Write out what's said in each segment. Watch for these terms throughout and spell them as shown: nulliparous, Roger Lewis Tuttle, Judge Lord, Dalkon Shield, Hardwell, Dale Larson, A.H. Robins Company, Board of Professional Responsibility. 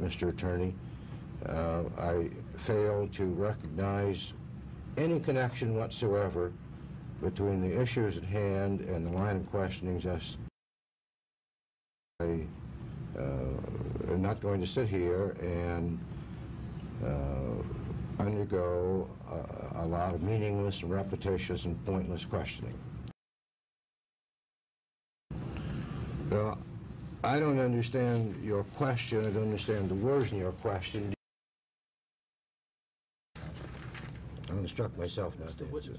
Mr. Attorney. I fail to recognize any connection whatsoever between the issues at hand and the line of questionings. I am not going to sit here and undergo a lot of meaningless and repetitious and pointless questioning. Well, I don't understand your question. I don't understand the words in your question. I instruct myself not to answer.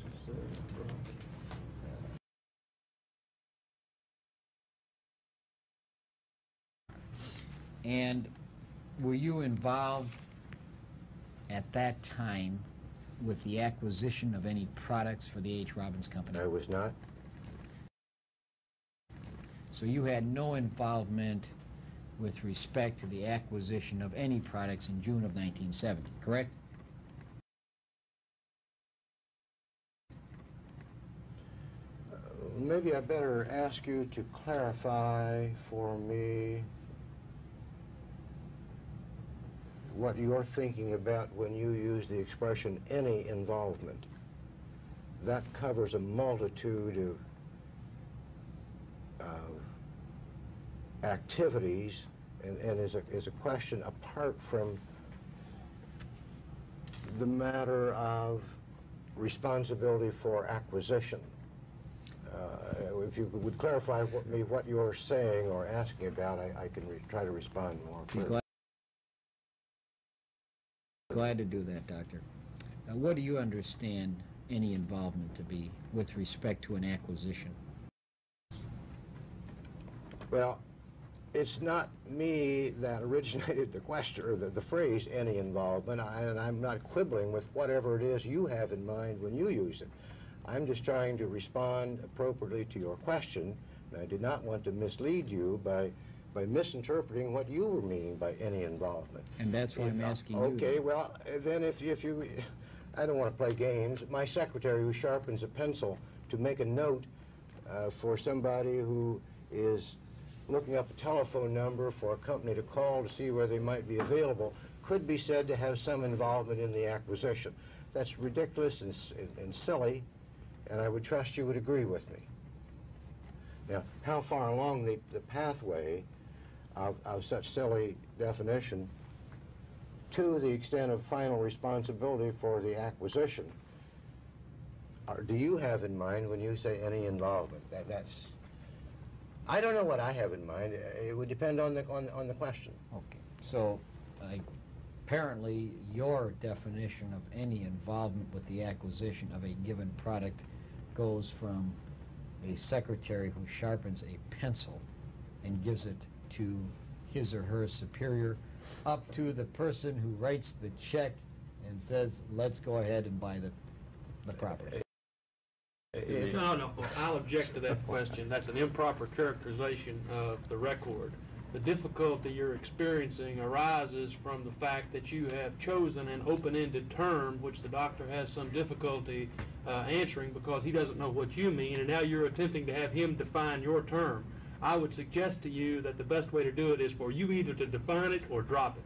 And were you involved at that time with the acquisition of any products for the A.H. Robins Company? I was not. So you had no involvement with respect to the acquisition of any products in June of 1970, correct? Maybe I better ask you to clarify for me what you're thinking about when you use the expression any involvement. That covers a multitude of activities and is a question apart from the matter of responsibility for acquisition. If you would clarify what you're saying or asking about, I can try to respond more clearly. Glad to do that, Doctor. Now, what do you understand any involvement to be with respect to an acquisition? Well, it's not me that originated the question or the phrase any involvement, and I'm not quibbling with whatever it is you have in mind when you use it. I'm just trying to respond appropriately to your question, and I did not want to mislead you by misinterpreting what you were meaning by any involvement. And that's why I'm asking you. Okay, well, then if you, I don't want to play games. My secretary who sharpens a pencil to make a note for somebody who is looking up a telephone number for a company to call to see where they might be available could be said to have some involvement in the acquisition. That's ridiculous and silly, and I would trust you would agree with me. Now, how far along the pathway of such silly definition to the extent of final responsibility for the acquisition do you have in mind when you say any involvement? That's I don't know what I have in mind. It would depend on the question. Okay. So apparently your definition of any involvement with the acquisition of a given product goes from a secretary who sharpens a pencil and gives it to his or her superior up to the person who writes the check and says, let's go ahead and buy the property. No, I'll object to that question. That's an improper characterization of the record. The difficulty you're experiencing arises from the fact that you have chosen an open-ended term which the doctor has some difficulty answering because he doesn't know what you mean, and now you're attempting to have him define your term. I would suggest to you that the best way to do it is for you either to define it or drop it.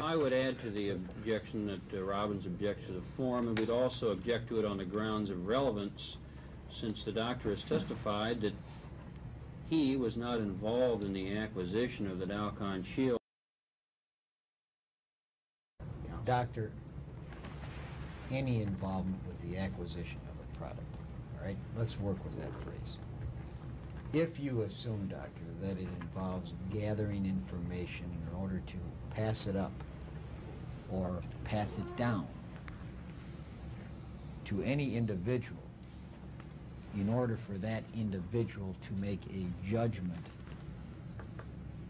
I would add to the objection that Robins objects to the form, and we'd also object to it on the grounds of relevance, since the doctor has testified that he was not involved in the acquisition of the Dalkon Shield. Doctor, any involvement with the acquisition of a product, all right? Let's work with that phrase. If you assume, Doctor, that it involves gathering information in order to pass it up or pass it down to any individual in order for that individual to make a judgment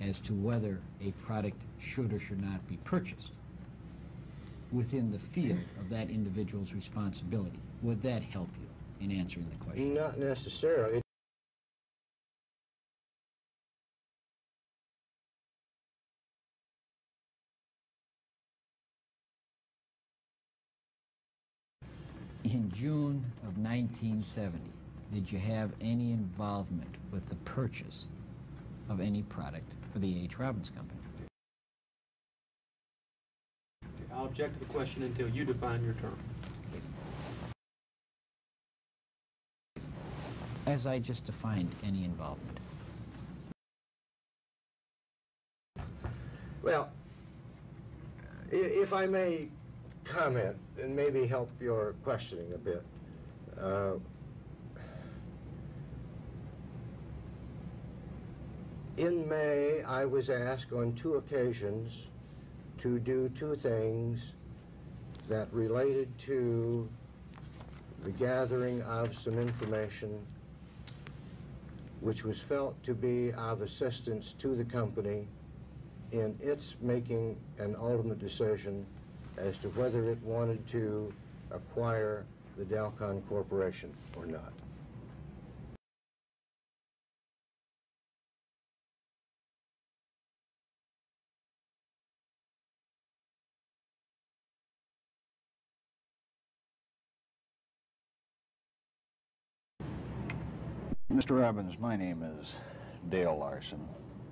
as to whether a product should or should not be purchased within the field of that individual's responsibility, would that help you in answering the question? Not necessarily. In June of 1970, did you have any involvement with the purchase of any product for the A.H. Robins Company. I'll object to the question until you define your term. As I just defined, any involvement. Well, if I may comment and maybe help your questioning a bit. In May, I was asked on 2 occasions to do 2 things that related to the gathering of some information which was felt to be of assistance to the company in its making an ultimate decision as to whether it wanted to acquire the Dalkon Corporation or not. Mr. Robbins, my name is Dale Larson,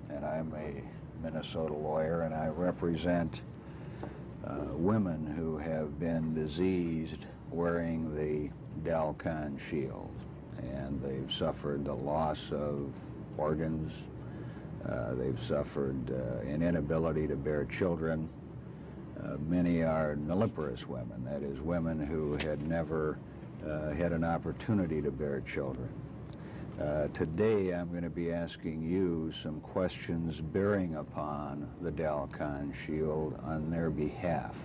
and I'm a Minnesota lawyer, and I represent women who have been diseased wearing the Dalkon Shield, and they've suffered the loss of organs, they've suffered an inability to bear children. Many are nulliparous women, that is, women who had never had an opportunity to bear children. Today, I'm going to be asking you some questions bearing upon the Dalkon Shield on their behalf.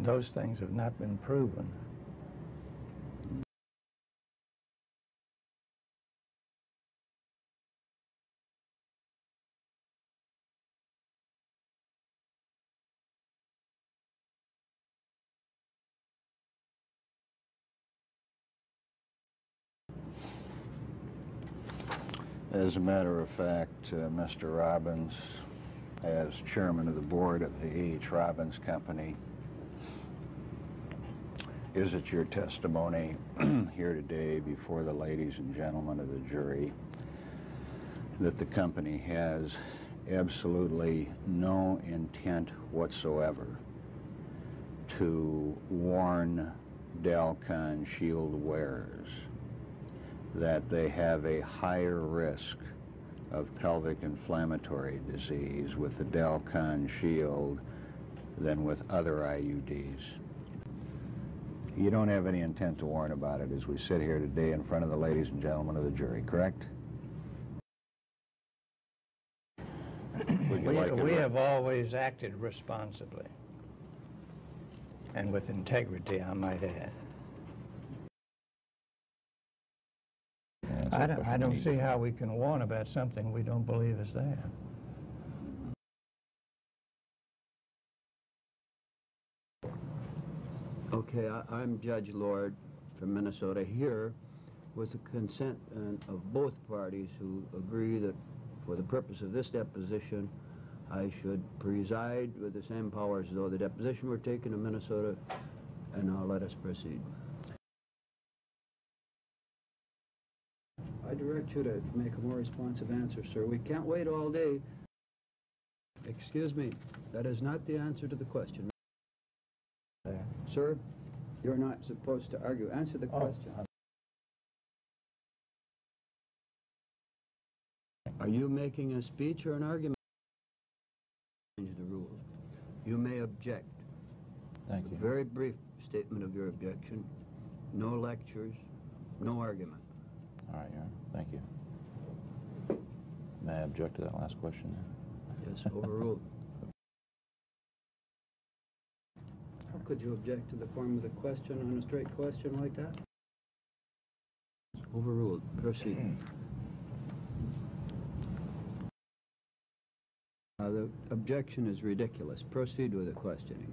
Those things have not been proven. As a matter of fact, Mr. Robins, as chairman of the board of the A.H. Robins Company, is it your testimony here today before the ladies and gentlemen of the jury that the company has absolutely no intent whatsoever to warn Dalkon Shield wearers that they have a higher risk of pelvic inflammatory disease with the Dalkon Shield than with other IUDs? You don't have any intent to warn about it as we sit here today in front of the ladies and gentlemen of the jury, correct? We have always acted responsibly and with integrity, I might add. I don't see how we can warn about something we don't believe is there. Okay, I'm Judge Lord from Minnesota, here with the consent of both parties who agree that for the purpose of this deposition, I should preside with the same powers as though the deposition were taken in Minnesota, and now let us proceed. I direct you to make a more responsive answer, sir. We can't wait all day. Excuse me, that is not the answer to the question. Sir, you're not supposed to argue. Answer the question. Are you making a speech or an argument? Change the rules. You may object. Thank you. A very brief statement of your objection. No lectures, no argument. All right, Your Honor. Thank you. May I object to that last question? Yes, overruled. How could you object to the form of the question on a straight question like that? Overruled. Proceed. The objection is ridiculous. Proceed with the questioning.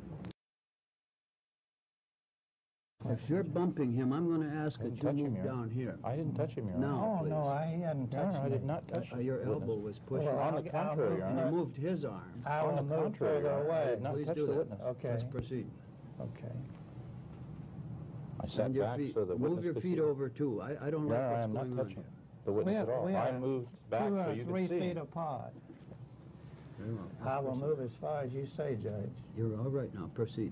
If you're bumping him, I'm going to ask that you move down here. I didn't touch him, Your Honor. No, please. No, I hadn't touched him. I did not touch him. Your elbow was pushing. Well, on the contrary, Your Honor. And you moved his arm. On the contrary, Your Honor. I did not touch the witness. Okay. Let's proceed. Okay. I sat back so the witness could see. Move your feet over, too. I don't like what's going on here. the witness at all. I moved back so you could see. 3 feet apart. Very well. I will move as far as you say, Judge. You're all right now. Proceed.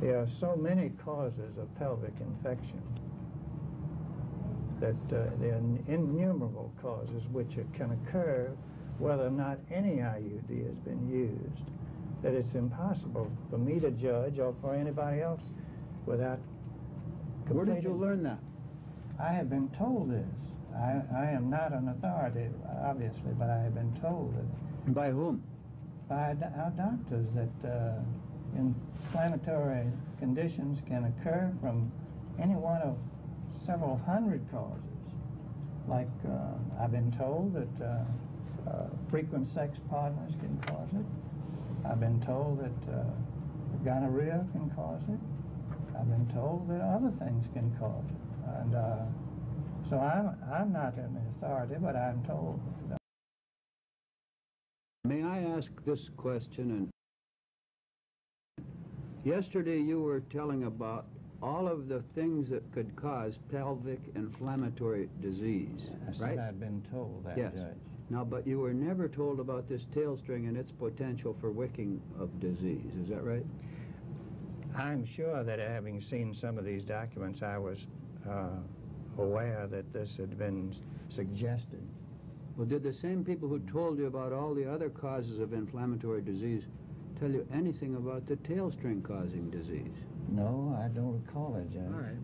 There are so many causes of pelvic infection that there are innumerable causes which can occur whether or not any IUD has been used, that it's impossible for me to judge or for anybody else without completing. Where did you learn that? I have been told this. I am not an authority, obviously, but I have been told it. By whom? By our doctors that inflammatory conditions can occur from any one of several hundred causes. Like I've been told that frequent sex partners can cause it. I've been told that gonorrhea can cause it. I've been told that other things can cause it. And so I'm not an authority, but I'm told. May I ask this question? And yesterday you were telling about all of the things that could cause pelvic inflammatory disease, right? I said I'd been told that, yes. Judge. Now, but you were never told about this tail string and its potential for wicking of disease, is that right? I'm sure that having seen some of these documents, I was aware that this had been suggested. Well, did the same people who told you about all the other causes of inflammatory disease tell you anything about the tail string causing disease? No, I don't recall it, Judge. All right.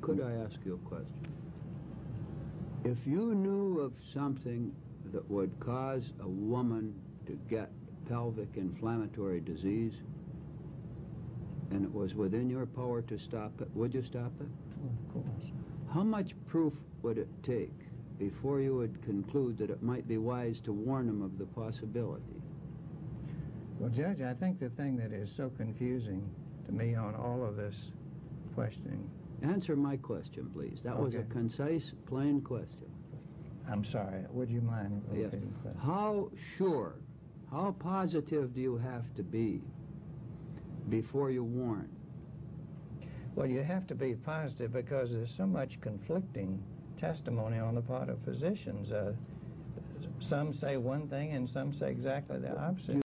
Could I ask you a question? If you knew of something that would cause a woman to get pelvic inflammatory disease, and it was within your power to stop it, would you stop it? Of course. How much proof would it take before you would conclude that it might be wise to warn them of the possibility? Well, Judge, I think the thing that is so confusing to me on all of this questioning... Answer my question, please. That was a concise, plain question. I'm sorry. Would you mind repeating the question? How sure, how positive do you have to be before you warn? Well, you have to be positive because there's so much conflicting testimony on the part of physicians. Some say one thing and some say exactly the opposite.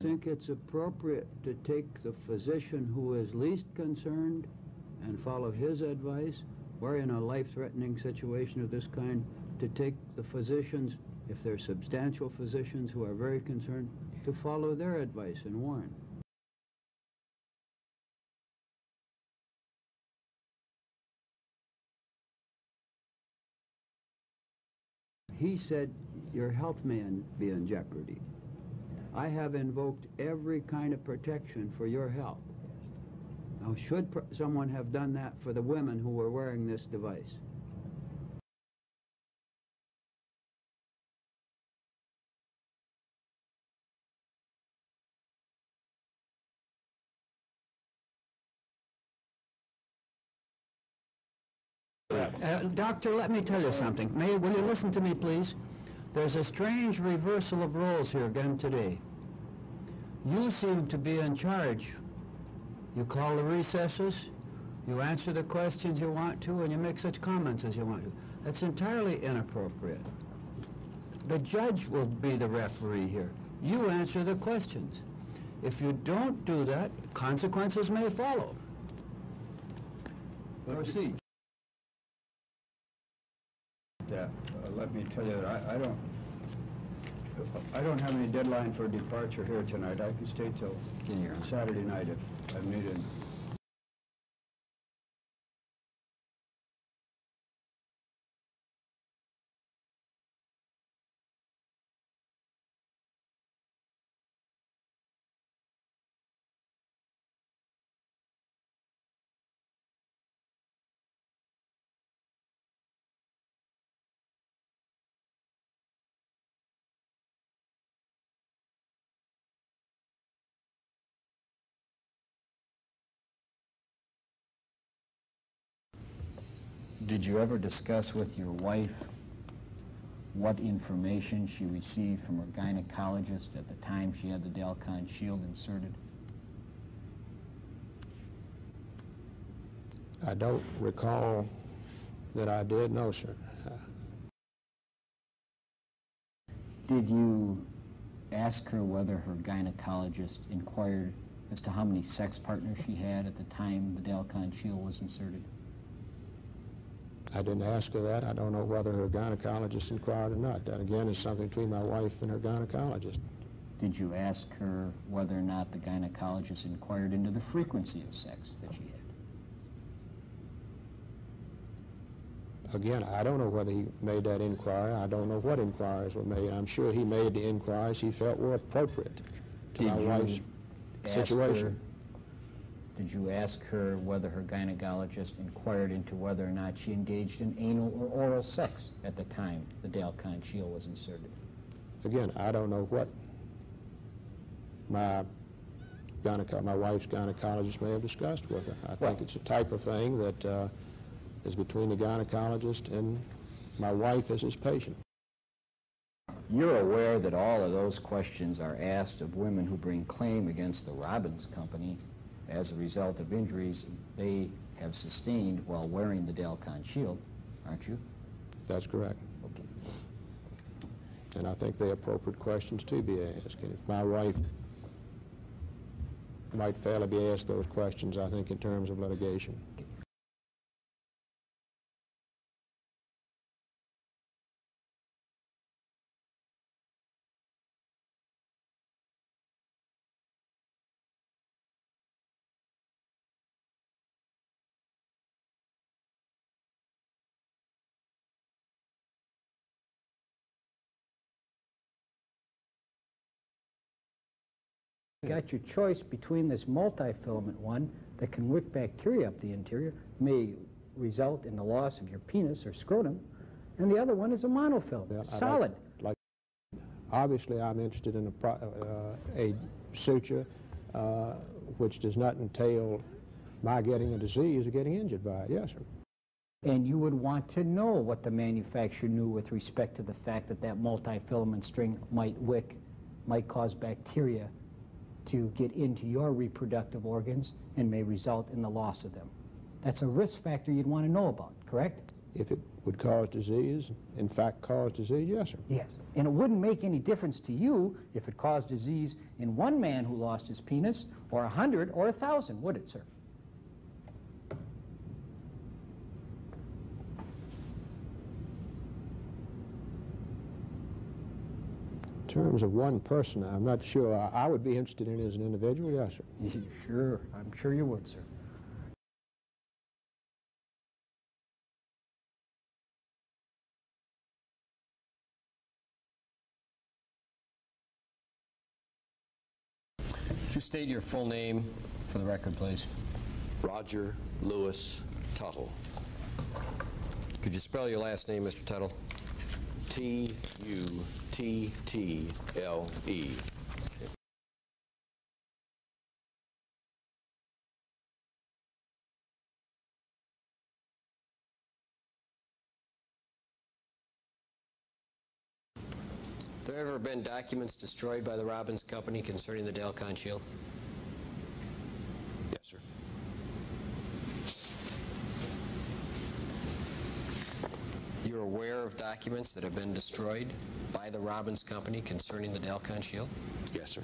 Do you think it's appropriate to take the physician who is least concerned and follow his advice? Or in a life-threatening situation of this kind, to take the physicians, if they're substantial physicians who are very concerned, to follow their advice and warn. He said, your health may be in jeopardy. I have invoked every kind of protection for your health. Now, should someone have done that for the women who were wearing this device? Doctor, let me tell you something. Will you listen to me, please? There's a strange reversal of roles here again today. You seem to be in charge. You call the recesses, you answer the questions you want to, and you make such comments as you want to. That's entirely inappropriate. The judge will be the referee here. You answer the questions. If you don't do that, consequences may follow. Proceed. Let me tell you that I don't have any deadline for departure here tonight. I can stay till Saturday night if I'm needed. Did you ever discuss with your wife what information she received from her gynecologist at the time she had the Dalkon Shield inserted? I don't recall that I did, no, sir. Did you ask her whether her gynecologist inquired as to how many sex partners she had at the time the Dalkon Shield was inserted? I didn't ask her that. I don't know whether her gynecologist inquired or not. That, again, is something between my wife and her gynecologist. Did you ask her whether or not the gynecologist inquired into the frequency of sex that she had? Again, I don't know whether he made that inquiry. I don't know what inquiries were made. I'm sure he made the inquiries he felt were appropriate to my wife's situation. Did you ask her whether her gynecologist inquired into whether or not she engaged in anal or oral sex at the time the Dalkon Shield was inserted? Again, I don't know what my wife's gynecologist may have discussed with her. I think it's a type of thing that is between the gynecologist and my wife as his patient. You're aware that all of those questions are asked of women who bring claim against the Robins Company as a result of injuries they have sustained while wearing the Dalkon Shield, aren't you? That's correct. Okay. And I think they're appropriate questions to be asked. And if my wife might fail to be asked those questions, I think in terms of litigation. Okay. You got your choice between this multi-filament one that can wick bacteria up the interior, may result in the loss of your penis or scrotum, and the other one is a monofilament, solid. Obviously, I'm interested in a suture which does not entail my getting a disease or getting injured by it, yes, sir. And you would want to know what the manufacturer knew with respect to the fact that that multi-filament string might wick, might cause bacteria to get into your reproductive organs and may result in the loss of them. That's a risk factor you'd want to know about, correct? If it would cause disease, in fact cause disease, yes, sir. Yes, and it wouldn't make any difference to you if it caused disease in one man who lost his penis, or 100, or 1,000, would it, sir? In terms of one person, I'm not sure. I would be interested in it as an individual, yes, sir. Sure, I'm sure you would, sir. Would you state your full name for the record, please? Roger Lewis Tuttle. Could you spell your last name, Mr. Tuttle? T-U-T-T-L-E. Have there ever been documents destroyed by the Robins Company concerning the Dalkon Shield? Yes, sir. You're aware of documents that have been destroyed by the Robins Company concerning the Dalkon Shield? Yes, sir.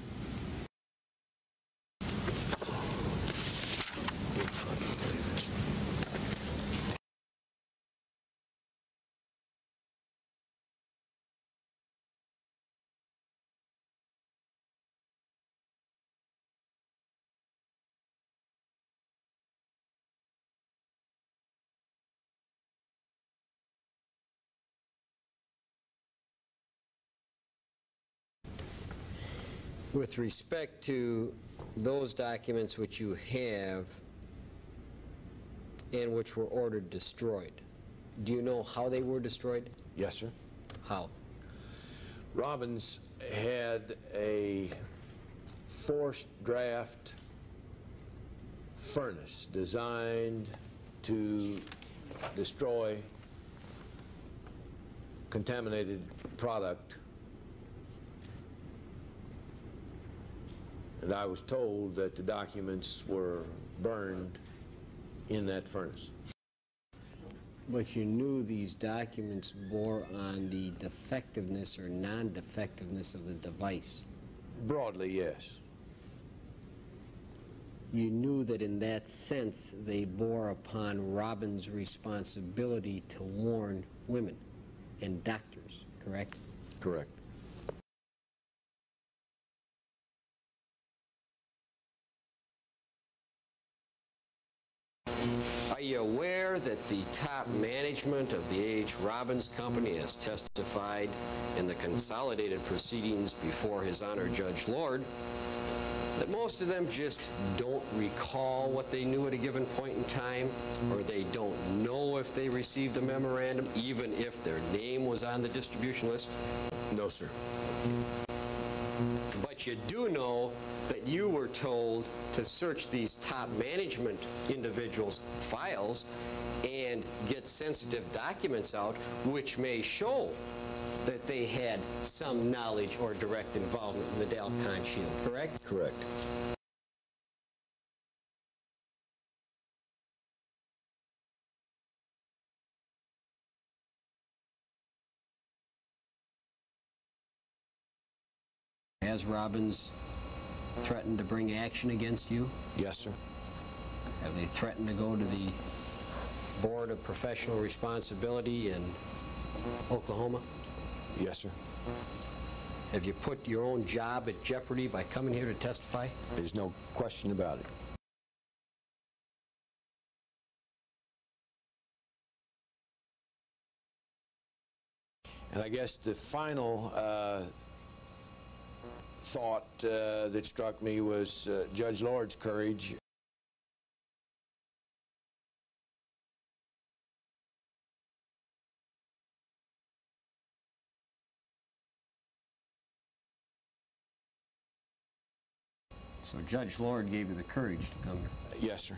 With respect to those documents which you have and which were ordered destroyed, do you know how they were destroyed? Yes, sir. How? Robins had a forced draft furnace designed to destroy contaminated product. And I was told that the documents were burned in that furnace. But you knew these documents bore on the defectiveness or non-defectiveness of the device? Broadly, yes. You knew that in that sense they bore upon Robins' responsibility to warn women and doctors, correct? Correct. Are you aware that the top management of the A.H. Robins Company has testified in the consolidated proceedings before His Honor Judge Lord that most of them just don't recall what they knew at a given point in time, or they don't know if they received a memorandum, even if their name was on the distribution list? No, sir. But you do know that you were told to search these top management individuals' files and get sensitive documents out which may show that they had some knowledge or direct involvement in the Dalkon Shield, correct? Correct. Has Robins threatened to bring action against you? Yes, sir. Have they threatened to go to the Board of Professional Responsibility in Oklahoma? Yes, sir. Have you put your own job at jeopardy by coming here to testify? There's no question about it. And I guess the final thought that struck me was Judge Lord's courage. So Judge Lord gave you the courage to come? Yes, sir.